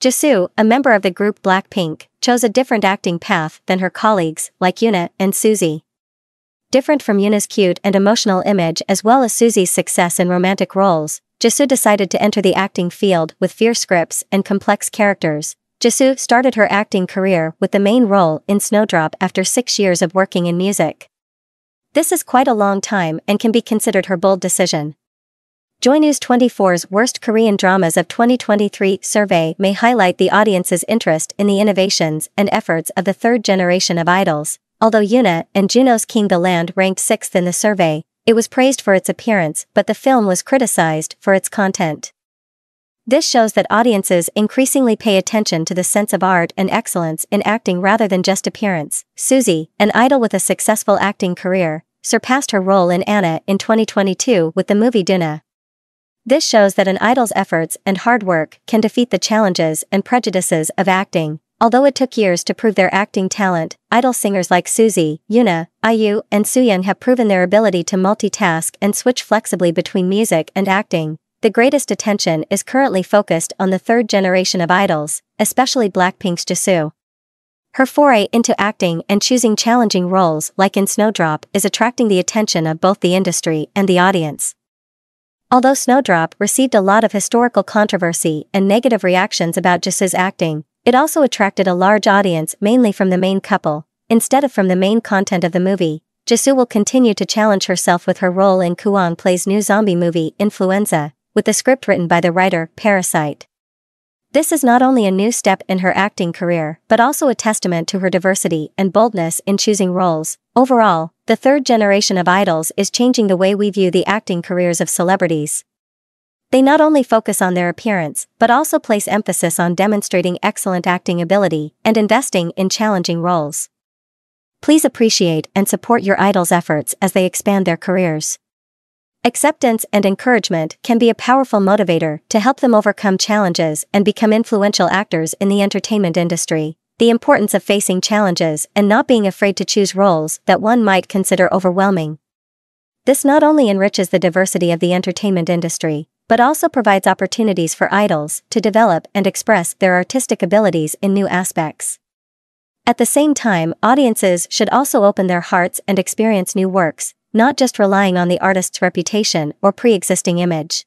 Jisoo, a member of the group Blackpink, chose a different acting path than her colleagues like Yoona and Suzy. Different from Yoona's cute and emotional image as well as Suzy's success in romantic roles, Jisoo decided to enter the acting field with fierce scripts and complex characters. Jisoo started her acting career with the main role in Snowdrop after 6 years of working in music. This is quite a long time and can be considered her bold decision. Joy News 24's Worst Korean Dramas of 2023 survey may highlight the audience's interest in the innovations and efforts of the third generation of idols. Although Yoona and Juno's King the Land ranked 6th in the survey, it was praised for its appearance but the film was criticized for its content. This shows that audiences increasingly pay attention to the sense of art and excellence in acting rather than just appearance. Suzy, an idol with a successful acting career, surpassed her role in Anna in 2022 with the movie Duna. This shows that an idol's efforts and hard work can defeat the challenges and prejudices of acting. Although it took years to prove their acting talent, idol singers like Suzy, Yoona, IU, and Sooyoung have proven their ability to multitask and switch flexibly between music and acting. The greatest attention is currently focused on the third generation of idols, especially Blackpink's Jisoo. Her foray into acting and choosing challenging roles like in Snowdrop is attracting the attention of both the industry and the audience. Although Snowdrop received a lot of historical controversy and negative reactions about Jisoo's acting, it also attracted a large audience mainly from the main couple, instead of from the main content of the movie. Jisoo will continue to challenge herself with her role in Kwon Play's new zombie movie Influenza, with the script written by the writer Parasite. This is not only a new step in her acting career but also a testament to her diversity and boldness in choosing roles. Overall, the third generation of idols is changing the way we view the acting careers of celebrities. They not only focus on their appearance but also place emphasis on demonstrating excellent acting ability and investing in challenging roles. Please appreciate and support your idols' efforts as they expand their careers. Acceptance and encouragement can be a powerful motivator to help them overcome challenges and become influential actors in the entertainment industry. The importance of facing challenges and not being afraid to choose roles that one might consider overwhelming. This not only enriches the diversity of the entertainment industry, but also provides opportunities for idols to develop and express their artistic abilities in new aspects. At the same time, audiences should also open their hearts and experience new works, not just relying on the artist's reputation or pre-existing image.